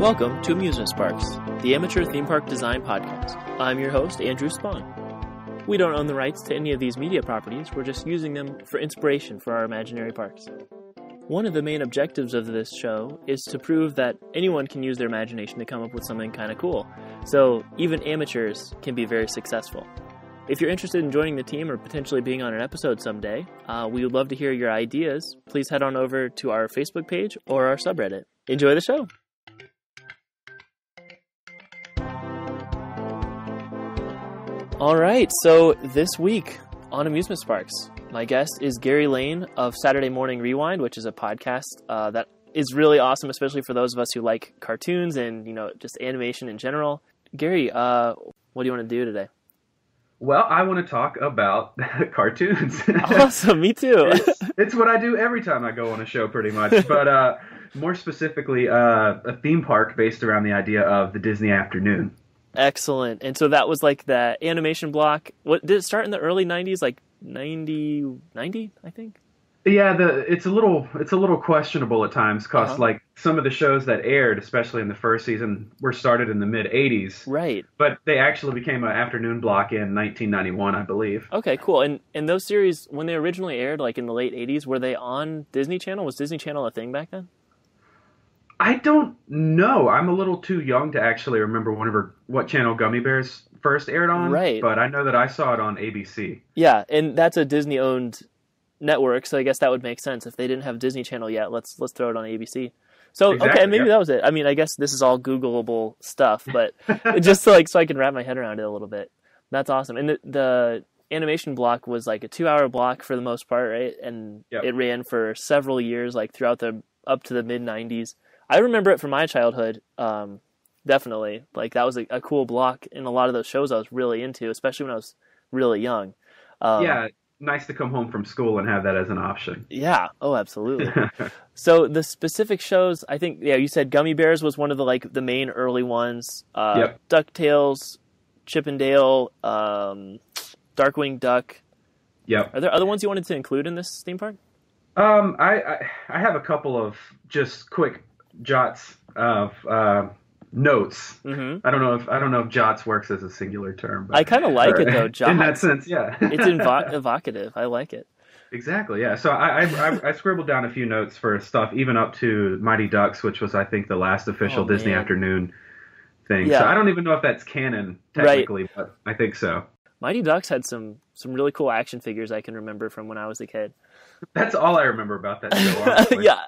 Welcome to Amusement Sparks, the amateur theme park design podcast. I'm your host, Andrew Spahn. We don't own the rights to any of these media properties, we're just using them for inspiration for our imaginary parks. One of the main objectives of this show is to prove that anyone can use their imagination to come up with something kind of cool, so even amateurs can be very successful. If you're interested in joining the team or potentially being on an episode someday, we would love to hear your ideas. Please head on over to our Facebook page or our subreddit. Enjoy the show! All right, so this week on Amusement Sparks, my guest is Gary Lane of Saturday Morning Rewind, which is a podcast that is really awesome, especially for those of us who like cartoons and, you know, just animation in general. Gary, what do you want to do today? Well, I want to talk about cartoons. Awesome, me too. It's what I do every time I go on a show, pretty much. But more specifically, a theme park based around the idea of the Disney Afternoon. Excellent. And so that was like the animation block. What did it start in the early 90s? Like 90, I think. Yeah, it's a little questionable at times, because like some of the shows that aired, especially in the first season, were started in the mid '80s. Right. But they actually became an afternoon block in 1991, I believe. Okay, cool. And those series, when they originally aired, like in the late '80s, were they on Disney Channel? Was Disney Channel a thing back then? I don't know. I'm a little too young to actually remember what channel Gummi Bears first aired on. Right. But I know that I saw it on ABC. Yeah, and that's a Disney-owned network, so I guess that would make sense. If they didn't have Disney Channel yet, let's throw it on ABC. So exactly, okay, maybe That was it. I mean, I guess this is all Googleable stuff, but just so I can wrap my head around it a little bit. That's awesome. And the animation block was like a 2-hour block for the most part, right? And It ran for several years, like throughout up to the mid '90s. I remember it from my childhood, definitely. Like that was a cool block in a lot of those shows I was really into, especially when I was really young. Yeah. Nice to come home from school and have that as an option. Yeah. Oh, absolutely. So the specific shows, I think, yeah, you said Gummi Bears was one of the main early ones. DuckTales, Chippendale, Darkwing Duck. Yep. Are there other ones you wanted to include in this theme park? I have a couple of just quick jots of notes. Mm-hmm. I don't know if jots works as a singular term, but I kind of like it though, jots. In that sense, yeah. It's evocative. I like it. Exactly, yeah. So I scribbled down a few notes for stuff even up to Mighty Ducks, which was I think the last official Disney Afternoon thing. Yeah. So I don't even know if that's canon technically, right, but I think so. Mighty Ducks had some really cool action figures I can remember from when I was a kid. That's all I remember about that show, honestly. Yeah.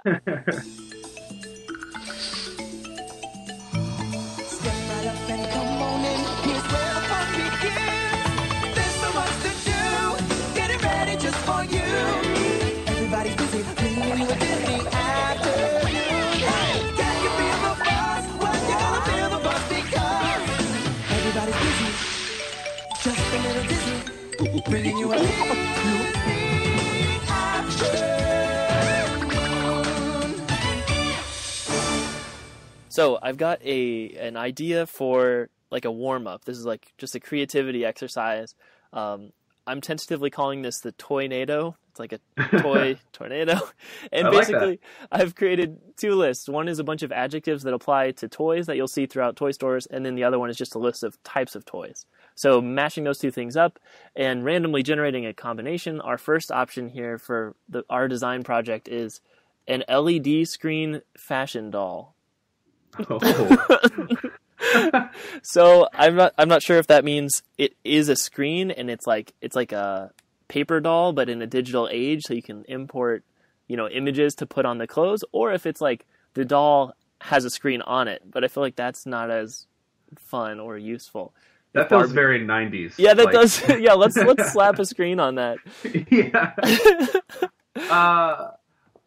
Bringing you So I've got an idea for like a warm-up. This is like just a creativity exercise. I'm tentatively calling this the Toy Nado. It's like a toy tornado. And basically, I've created two lists. One is a bunch of adjectives that apply to toys that you'll see throughout toy stores, and then the other one is just a list of types of toys. So mashing those two things up and randomly generating a combination. Our first option here for our design project is an LED screen fashion doll. Oh. So I'm not sure if that means it is a screen and it's like a paper doll, but in a digital age, so you can import, you know, images to put on the clothes, or if it's like the doll has a screen on it. But I feel like that's not as fun or useful. That feels very 90s. Yeah, that does. Yeah, let's slap a screen on that. Yeah.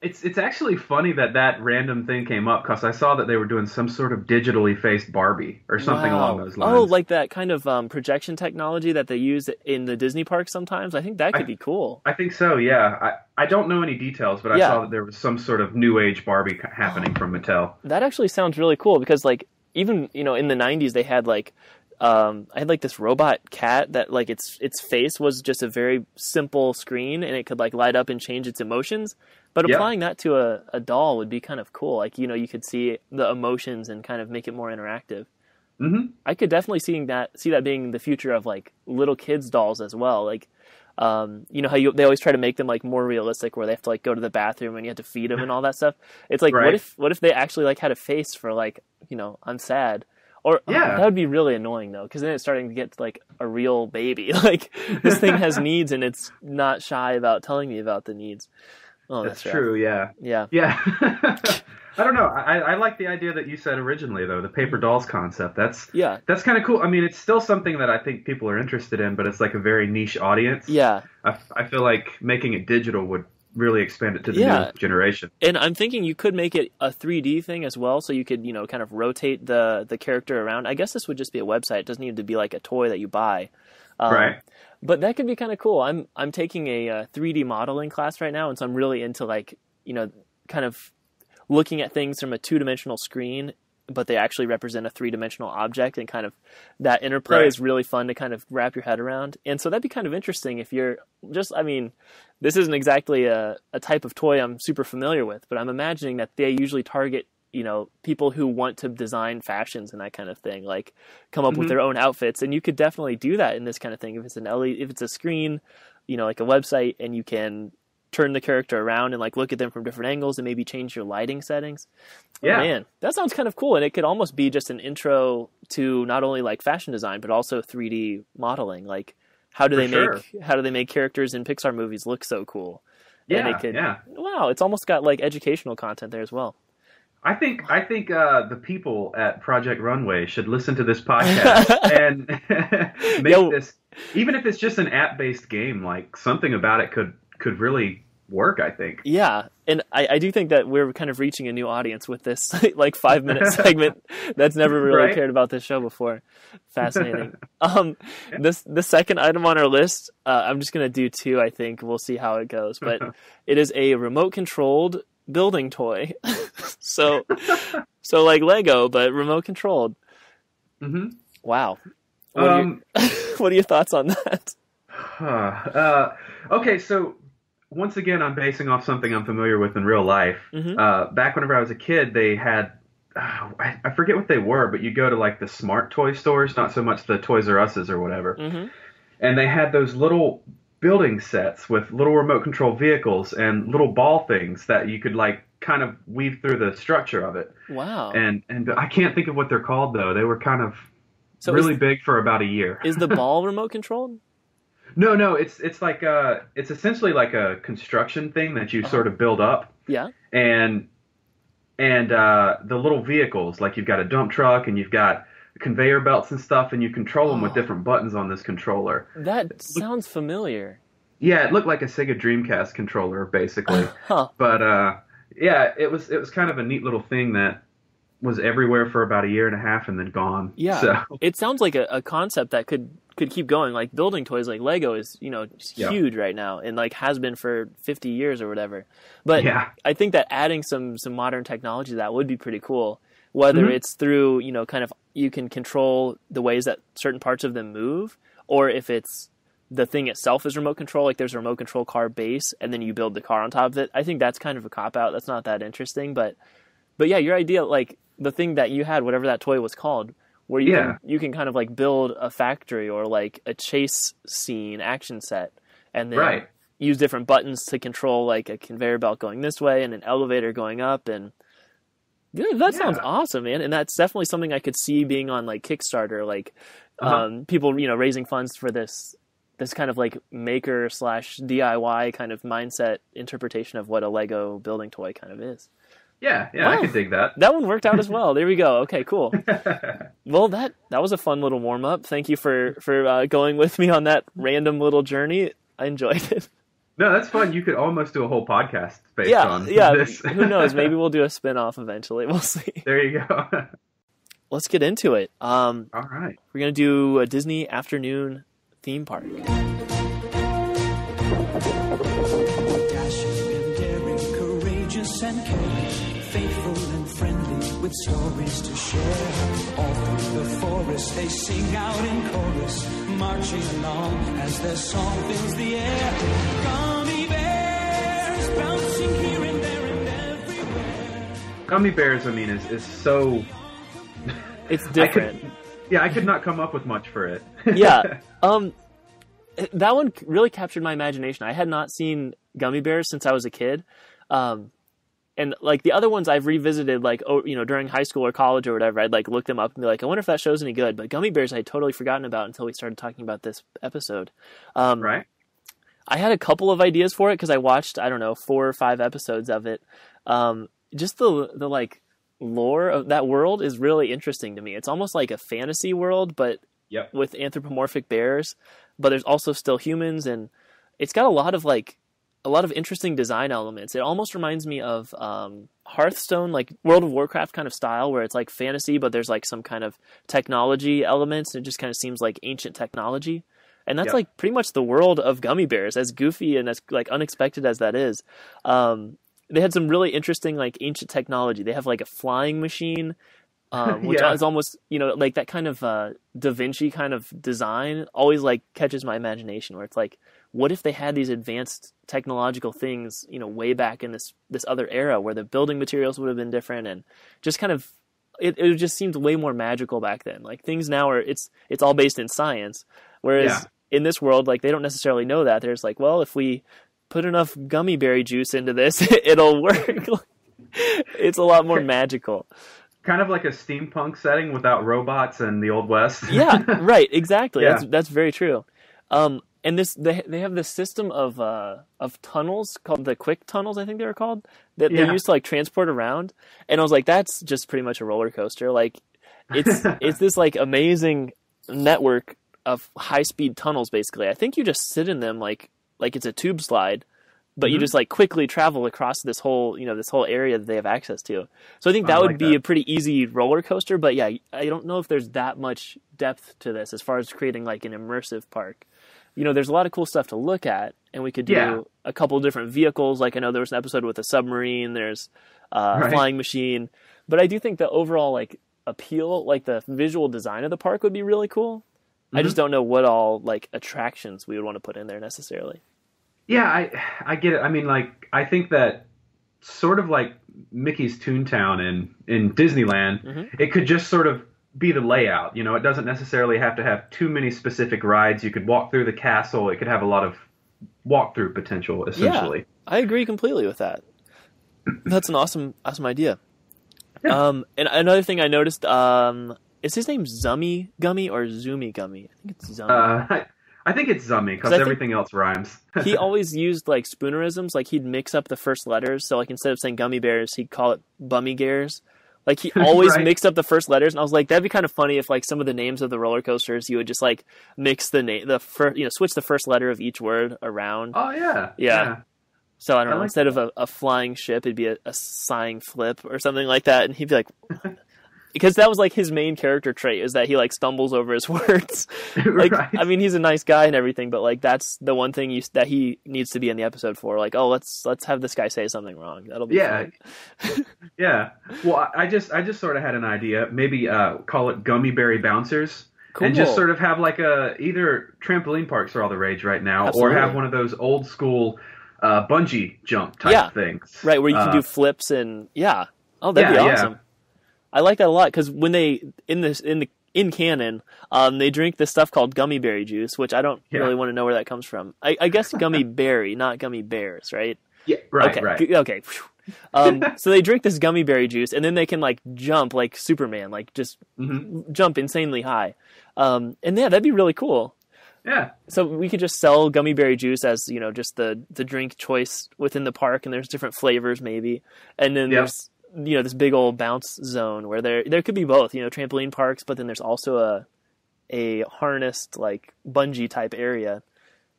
It's actually funny that random thing came up, because I saw that they were doing some sort of digitally faced Barbie or something along those lines. Oh, like that kind of projection technology that they use in the Disney parks sometimes. I think that could be cool. I think so, yeah. I don't know any details, but I saw that there was some sort of new age Barbie happening from Mattel. That actually sounds really cool, because like even, you know, in the 90s they had like I had like this robot cat that like its face was just a very simple screen, and it could like light up and change its emotions. But applying that to a doll would be kind of cool. Like, you know, you could see the emotions and kind of make it more interactive. Mm-hmm. I could definitely see that being the future of, like, little kids' dolls as well. Like, you know how they always try to make them, like, more realistic where they have to, like, go to the bathroom and you have to feed them and all that stuff. It's like, right. what if they actually, like, had a face for, like, you know, I'm sad. Or that would be really annoying, though, because then it's starting to get, like, a real baby. Like, this thing has needs, and it's not shy about telling me about the needs. Oh, that's true, rough. Yeah. I don't know. I like the idea that you said originally, though, the paper dolls concept. That's kind of cool. I mean, it's still something that I think people are interested in, but it's, like, a very niche audience. Yeah. I feel like making it digital would really expand it to the new generation. And I'm thinking you could make it a 3D thing as well, so you could, you know, kind of rotate the character around. I guess this would just be a website. It doesn't need to be like a toy that you buy. Right. But that could be kind of cool. I'm taking a 3D modeling class right now, and so I'm really into, like, you know, kind of looking at things from a two-dimensional screen, but they actually represent a three-dimensional object, and kind of that interplay is really fun to kind of wrap your head around. And so that'd be kind of interesting if you're just, I mean, this isn't exactly a type of toy I'm super familiar with, but I'm imagining that they usually target, you know, people who want to design fashions and that kind of thing, like come up with their own outfits. And you could definitely do that in this kind of thing. If it's if it's a screen, you know, like a website, and you can turn the character around and, like, look at them from different angles and maybe change your lighting settings. Yeah. Oh, man, that sounds kind of cool. And it could almost be just an intro to not only, like, fashion design, but also 3D modeling. Like, how do they make characters in Pixar movies look so cool? Yeah. And wow, it's almost got, like, educational content there as well. I think the people at Project Runway should listen to this podcast and make this, even if it's just an app-based game, like, something about it could really work, I think. Yeah, and I do think that we're kind of reaching a new audience with this, like, 5-minute segment that's never really cared about this show before. Fascinating. The second item on our list, I'm just going to do two, I think. We'll see how it goes. But it is a remote-controlled building toy. so like Lego, but remote-controlled. Mm-hmm. Wow. What are your thoughts on that? Okay, so once again, I'm basing off something I'm familiar with in real life. Mm-hmm. Back whenever I was a kid, they had, I forget what they were, but you go to, like, the smart toy stores, not so much the Toys R Us's or whatever. Mm-hmm. And they had those little building sets with little remote control vehicles and little ball things that you could, like, kind of weave through the structure of it. Wow. And I can't think of what they're called, though. They were kind of big for about a year. Is the ball remote controlled? No, it's like it's essentially like a construction thing that you sort of build up. Yeah. And the little vehicles, like, you've got a dump truck and you've got conveyor belts and stuff, and you control them with different buttons on this controller. That sounds familiar. Yeah, it looked like a Sega Dreamcast controller, basically. But yeah, it was kind of a neat little thing that was everywhere for about a year and a half and then gone. Yeah. So it sounds like a concept that could keep going. Like, building toys, like Lego, is, you know, huge right now, and, like, has been for 50 years or whatever. But I think that adding some modern technology to that would be pretty cool, whether it's through, you know, kind of, you can control the ways that certain parts of them move, or if it's the thing itself is remote control, like there's a remote control car base and then you build the car on top of it. I think that's kind of a cop out. That's not that interesting, but yeah, your idea, like the thing that you had, whatever that toy was called, where you can kind of, like, build a factory or, like, a chase scene action set, and then use different buttons to control, like, a conveyor belt going this way and an elevator going up. And that sounds awesome, man. And that's definitely something I could see being on, like, Kickstarter, like people, you know, raising funds for this kind of, like, maker / DIY kind of mindset interpretation of what a Lego building toy kind of is. Yeah, wow. I can dig that. That one worked out as well. There we go. Okay, cool. Well, that was a fun little warm-up. Thank you for going with me on that random little journey. I enjoyed it. No, that's fun. You could almost do a whole podcast based on this. Who knows? Maybe we'll do a spin-off eventually. We'll see. There you go. Let's get into it. All right. We're going to do a Disney afternoon theme park. With stories to share, all through the forest they sing out in chorus, marching along as their song fills the air. Gummi bears bouncing here and Gummi Bears, I mean, is so... It's different. I could not come up with much for it. Yeah. That one really captured my imagination. I had not seen Gummi Bears since I was a kid. And, like, the other ones I've revisited, like, during high school or college or whatever, I'd, like, look them up and be like, I wonder if that show's any good. But Gummi Bears I had totally forgotten about until we started talking about this episode. Right. I had a couple of ideas for it because I watched, 4 or 5 episodes of it. Just the like, lore of that world is really interesting to me. It's almost like a fantasy world, but with anthropomorphic bears. But there's also still humans, and it's got a lot of interesting design elements. It almost reminds me of Hearthstone, like World of Warcraft kind of style, where it's like fantasy, but there's like some kind of technology elements, and it just kind of seems like ancient technology. And that's like pretty much the world of Gummi Bears, as goofy and as like unexpected as that is. They had some really interesting like ancient technology. They have like a flying machine, which is almost, like that kind of Da Vinci kind of design always like catches my imagination, where it's like, what if they had these advanced technological things, way back in this other era where the building materials would have been different, and just kind of, it just seemed way more magical back then. Like things now are, it's all based in science. Whereas in this world, like they don't necessarily know that. They're just like, well, if we put enough gummy berry juice into this, it'll work. It's a lot more magical. Kind of like a steampunk setting without robots and the Old West. Yeah, right. Exactly. Yeah. That's very true. And they have this system of tunnels called the quick tunnels, I think they were called, that they used to like transport around. And I was like, that's just pretty much a roller coaster. Like it's this like amazing network of high speed tunnels. Basically, I think you just sit in them like it's a tube slide, but you just like quickly travel across this whole, this whole area that they have access to. So I think that would be a pretty easy roller coaster, but I don't know if there's that much depth to this as far as creating like an immersive park. There's a lot of cool stuff to look at, and we could do a couple different vehicles. Like I know there was an episode with a submarine, there's a flying machine, but I do think the overall like appeal, like the visual design of the park would be really cool. I just don't know what all like attractions we would want to put in there necessarily. Yeah, I get it. I mean, like I think that sort of like Mickey's Toontown in Disneyland, it could just sort of be the layout. It doesn't necessarily have to have too many specific rides. You could walk through the castle. It could have a lot of walk-through potential, essentially. Yeah, I agree completely with that. That's an awesome idea. Yeah. And another thing I noticed. Is his name Zummy Gummi or Zoomy Gummi? I think it's Zummy. I think it's Zummy because everything else rhymes. He always used like spoonerisms. Like he'd mix up the first letters. So like instead of saying Gummi Bears, he'd call it Bummy Gares. Like he always mixed up the first letters. And I was like, that'd be kind of funny if like some of the names of the roller coasters, you would just like mix switch the first letter of each word around. Oh yeah. Yeah. So I don't know. Like instead of a flying ship, it'd be a sighing flip or something like that. And he'd be like. Because that was, like, his main character trait, is that he, like, stumbles over his words. Like, I mean, he's a nice guy and everything, but, like, that's the one thing that he needs to be in the episode for. Like, oh, let's have this guy say something wrong. That'll be fun. Yeah. Well, I just sort of had an idea. Maybe call it Gummi Berry Bouncers. Cool. And just sort of have, like, either trampoline parks are all the rage right now, or have one of those old-school bungee jump type things. Right, where you can do flips and, Oh, that'd be awesome. Yeah. I like that a lot because when they in canon, they drink this stuff called gummy berry juice, which I don't really want to know where that comes from. I guess gummy berry, not Gummi Bears, right? Yeah, right, okay. Right. Okay. So they drink this gummy berry juice, and then they can like jump like Superman, like just jump insanely high. And that'd be really cool. Yeah. So we could just sell gummy berry juice as, just the drink choice within the park, and there's different flavors maybe, and then there's. This big old bounce zone where there could be both, trampoline parks, but then there's also a harnessed like bungee type area.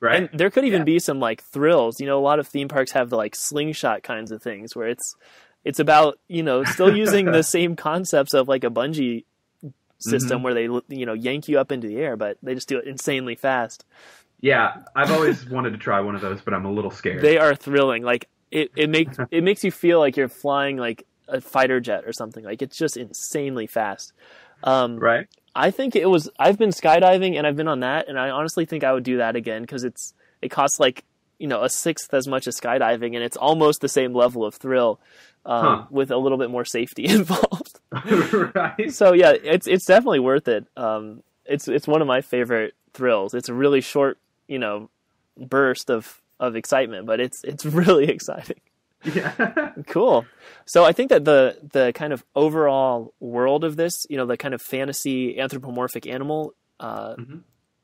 Right. And there could even be some like thrills. A lot of theme parks have the like slingshot kinds of things where it's about, still using the same concepts of like a bungee system where they, yank you up into the air, but they just do it insanely fast. Yeah. I've always wanted to try one of those, but I'm a little scared. They are thrilling. Like it makes you feel like you're flying like a fighter jet or something. Like it's just insanely fast. Right. I think I've been skydiving and I've been on that. And I honestly think I would do that again. Cause it costs like, 1/6 as much as skydiving and it's almost the same level of thrill. with a little bit more safety involved. Right. So yeah, it's definitely worth it. It's one of my favorite thrills. It's a really short, burst of excitement, but it's really exciting. Yeah. Cool. So I think that the kind of overall world of this, the kind of fantasy anthropomorphic animal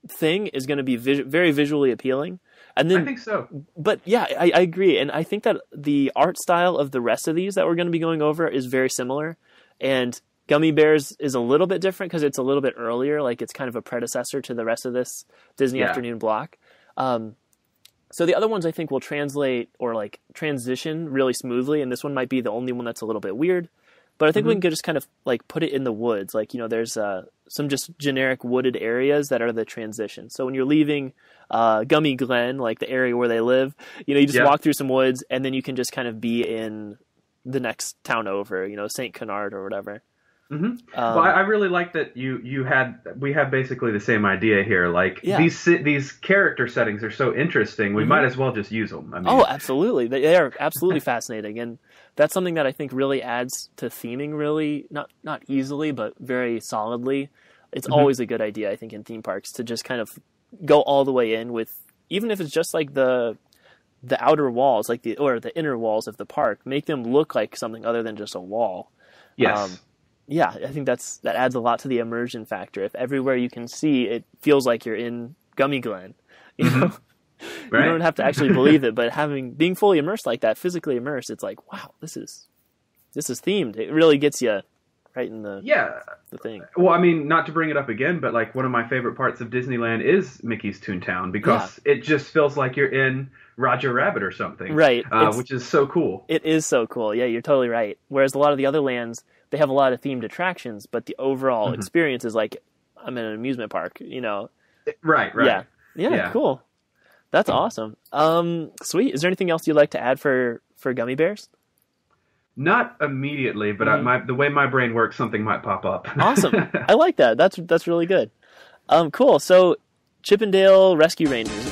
thing is going to be very visually appealing. And then I think so. But yeah, I agree. And I think that the art style of the rest of these that we're going to be going over is very similar. And Gummi Bears is a little bit different because it's a little bit earlier. Like it's kind of a predecessor to the rest of this Disney Afternoon block. So the other ones I think will translate or like transition really smoothly, and this one might be the only one that's a little bit weird. But I think we can just kind of like put it in the woods. Like, there's some just generic wooded areas that are the transition. So when you're leaving Gummi Glen, like the area where they live, you just walk through some woods, and then you can just kind of be in the next town over, St. Canard or whatever. Well, I really like that we have basically the same idea here. Like these character settings are so interesting. We might as well just use them. I mean. Oh, absolutely. They are absolutely fascinating. And that's something that I think really adds to theming really, not easily, but very solidly. It's always a good idea, I think, in theme parks to just kind of go all the way in with, even if it's just like the outer walls, like the inner walls of the park, make them look like something other than just a wall. Yes. Yeah, I think that adds a lot to the immersion factor. If everywhere you can see, it feels like you're in Gummi Glen. You don't have to actually believe it, but being fully immersed like that, physically immersed, it's like, wow, this is themed. It really gets you right in the thing. Well, I mean, not to bring it up again, but like one of my favorite parts of Disneyland is Mickey's Toontown because it just feels like you're in Roger Rabbit or something, right? Which is so cool. It is so cool. Yeah, you're totally right. Whereas a lot of the other lands, they have a lot of themed attractions, but the overall experience is like, I'm in an amusement park, Right. Yeah, cool. That's awesome. Sweet. Is there anything else you'd like to add for Gummi Bears? Not immediately, but the way my brain works, something might pop up. Awesome. I like that. That's really good. Cool. So Chippendale Rescue Rangers.